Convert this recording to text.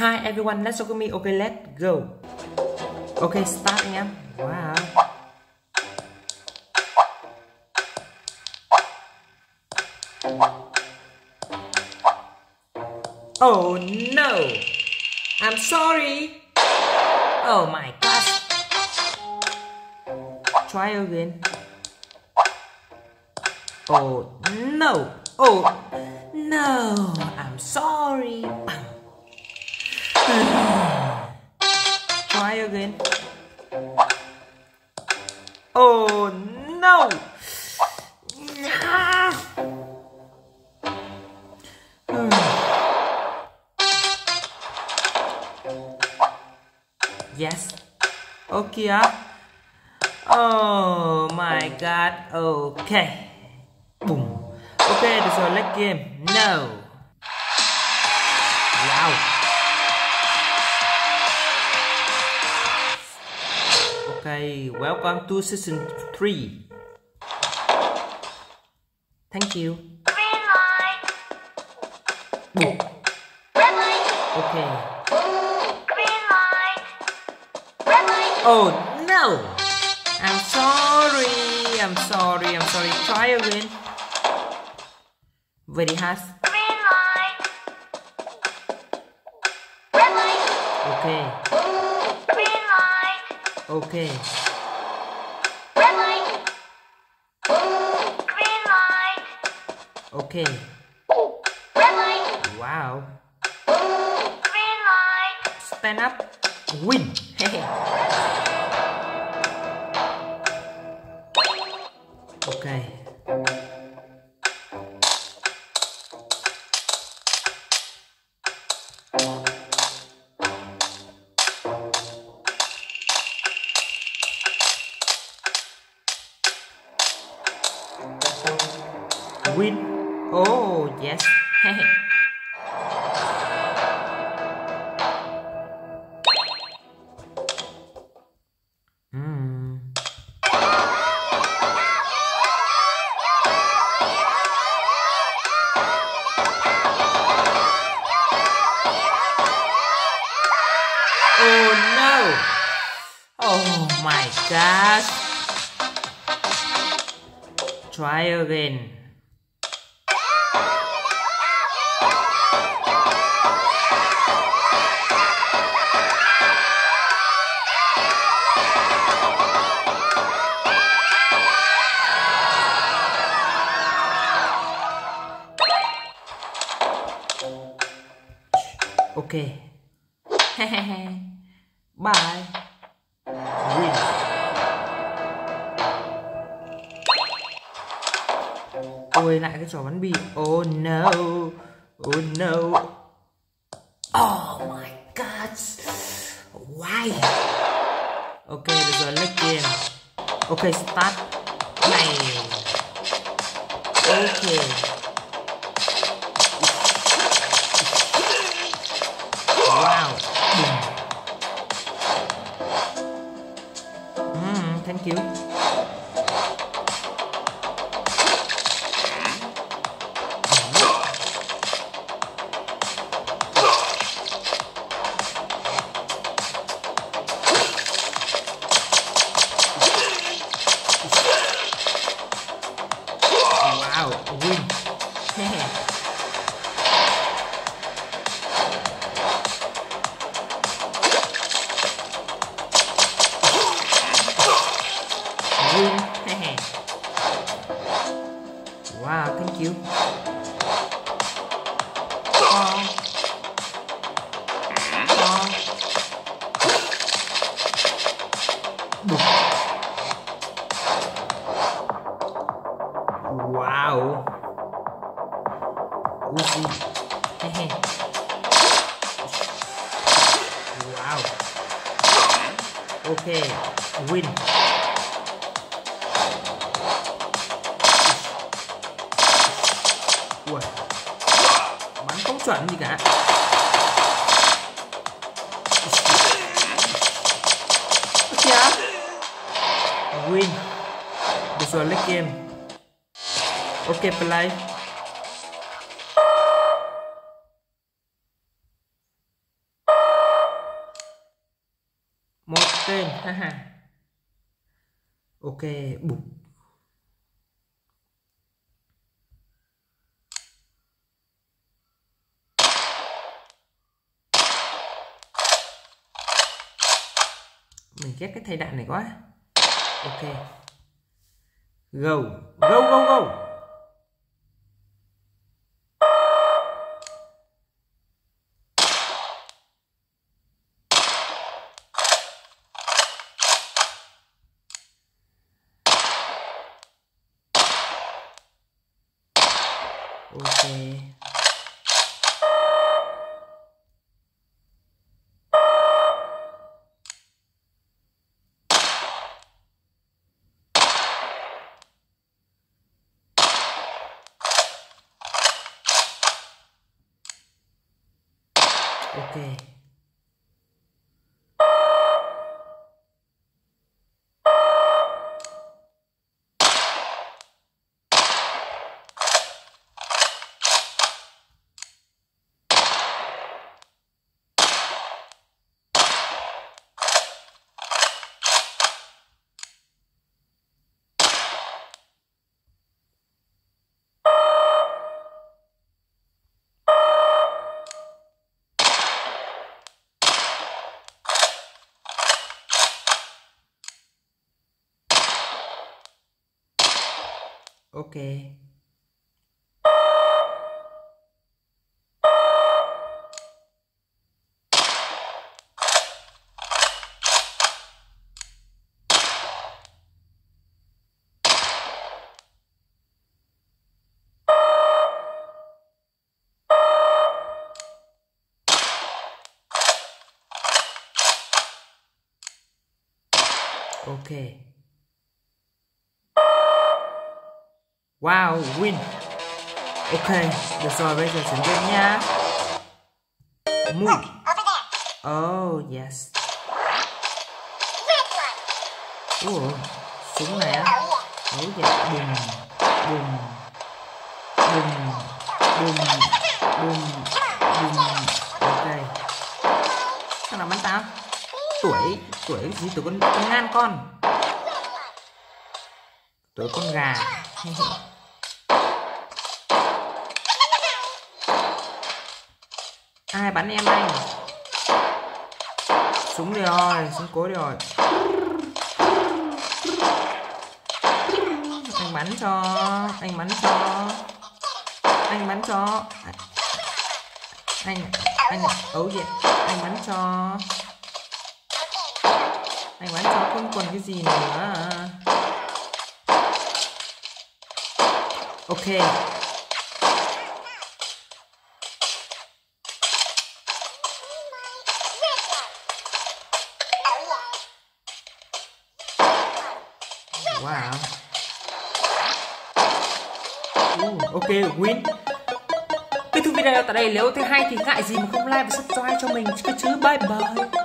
Hi everyone, let's go me. Okay, let's go. Okay, start anh em. Wow. Oh no. I'm sorry. Oh my gosh. Try again. Oh no. Oh no. I'm sorry. Try again. Oh no. Yes. Okay. Oh my god. Okay. Boom. Okay, the select game. No. Wow. Okay, welcome to season 3. Thank you. Green light. Boom. Red light. Okay. Green light. Red light. Oh no. I'm sorry, I'm sorry, I'm sorry. Try again. Very hard. Green light. Red light. Okay. Green light. Okay. Red light. Green light. Okay. Red light. Wow. Green light. Stand up. Win. Okay. Win. Oh, yes. Gosh. Try again. Okay. Bye. Win. Ôi lại cái trò bắn bi. Oh no. Oh no. Oh my god. Why? Okay, bây giờ next game. Okay, start. Này. Okay. Wow. Thank you. Wow, thank you. Wow. Wow. Okay, win. Ui, bắn không chuẩn gì cả. Kìa. Win. Được rồi, next game. Okay, play. tên ha ha. Ok, bụp. Mình ghét cái thay đạn này quá. Ok. Go, go, go, go. Ok. Ok. Ok. Ok. Wow, win. Ok, được rồi, bây giờ chuyển game nha. Move. Oh, yes. Ủa, súng này á. Ủa, dạ, bùm, bùm, bùm, bùm, bùm, bùm. Ok. Sao nào bắn tao? Tuổi gì? Tuổi con ngan con. Tuổi con gà. Ai bắn em anh? Súng đi rồi, súng cối đi rồi. Anh bắn cho. Anh ấu diện. Anh bắn cho con quần cái gì nữa. Ok. Wow. Ok, win. Kết thúc video tại đây, nếu thấy hay thì ngại gì mà không like và subscribe cho mình chứ. Bye bye.